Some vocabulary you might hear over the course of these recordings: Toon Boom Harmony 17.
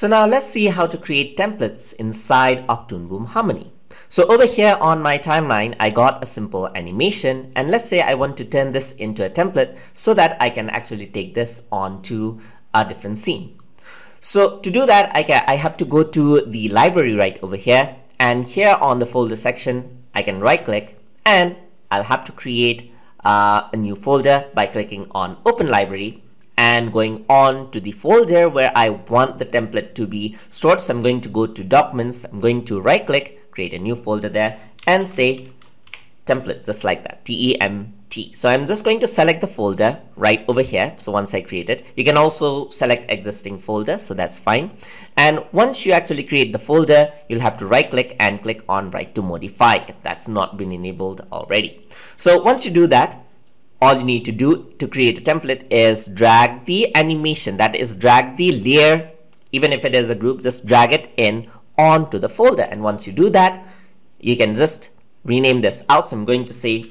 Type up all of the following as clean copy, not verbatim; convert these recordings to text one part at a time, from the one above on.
So now let's see how to create templates inside of Toon Boom Harmony. So over here on my timeline, I got a simple animation, and let's say I want to turn this into a template so that I can actually take this onto a different scene. So to do that, I have to go to the library right over here, and here on the folder section, I can right click and I'll have to create a new folder by clicking on Open Library and going on to the folder where I want the template to be stored. So I'm going to go to Documents, I'm going to right click, create a new folder there and say template, just like that, T-E-M-T. So I'm just going to select the folder right over here. So once I create it, you can also select existing folder, so that's fine. And once you actually create the folder, you'll have to right click and click on Right to Modify if that's not been enabled already. So once you do that, all you need to do to create a template is drag the animation, that is drag the layer, even if it is a group, just drag it in onto the folder. And once you do that, you can just rename this out. So I'm going to say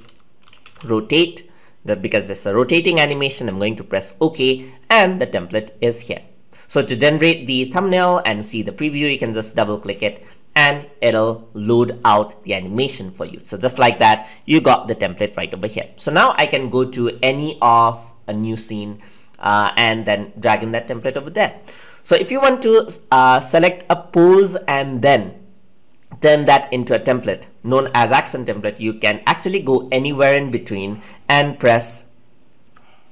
rotate, that because there's a rotating animation, I'm going to press OK and the template is here. So to generate the thumbnail and see the preview, you can just double click it and it'll load out the animation for you. So just like that, you got the template right over here. So now I can go to any of a new scene and then drag in that template over there. So if you want to select a pose and then turn that into a template known as action template, you can actually go anywhere in between and press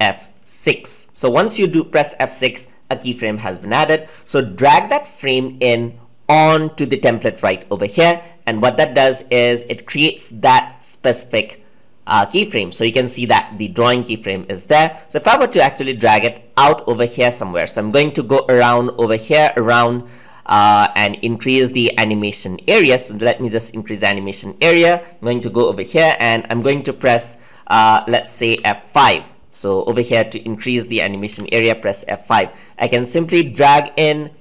F6. So once you do press F6, a keyframe has been added. So drag that frame in onto the template right over here, and what that does is it creates that specific keyframe. So you can see that the drawing keyframe is there. So if I were to actually drag it out over here somewhere, so I'm going to go around over here, around and increase the animation area. So let me just increase the animation area. I'm going to go over here and I'm going to press let's say F5. So over here to increase the animation area, press F5. I can simply drag in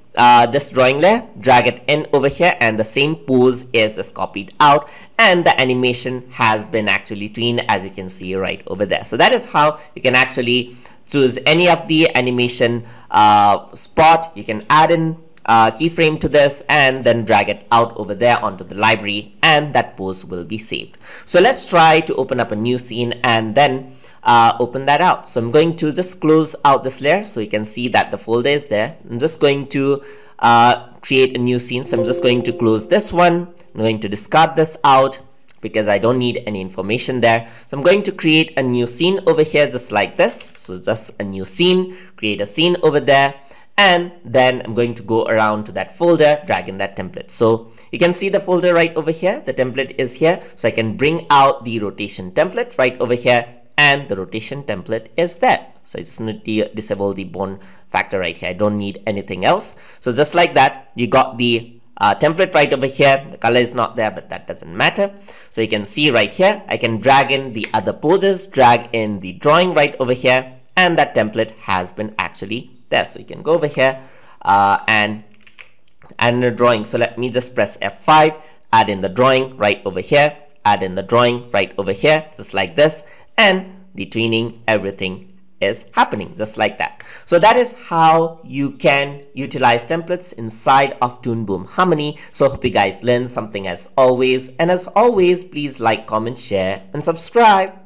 this drawing layer, drag it in over here, and the same pose is just copied out and the animation has been actually tweened, as you can see right over there. So that is how you can actually choose any of the animation spot. You can add in keyframe to this and then drag it out over there onto the library and that pose will be saved. So let's try to open up a new scene and then open that out. So I'm going to just close out this layer so you can see that the folder is there. I'm just going to create a new scene. So I'm just going to close this one. I'm going to discard this out because I don't need any information there. So I'm going to create a new scene over here just like this. So just a new scene, create a scene over there. And then I'm going to go around to that folder, drag in that template. So you can see the folder right over here. The template is here. So I can bring out the rotation template right over here. And the rotation template is there. So I just need to disable the bone factor right here. I don't need anything else. So just like that, you got the template right over here. The color is not there, but that doesn't matter. So you can see right here, I can drag in the other poses, drag in the drawing right over here. And that template has been actually there. So you can go over here and add in a drawing. So let me just press F5, add in the drawing right over here, add in the drawing right over here, just like this. And the tweening, everything is happening just like that. So that is how you can utilize templates inside of Toon Boom Harmony. So hope you guys learned something as always. And as always, please like, comment, share, and subscribe.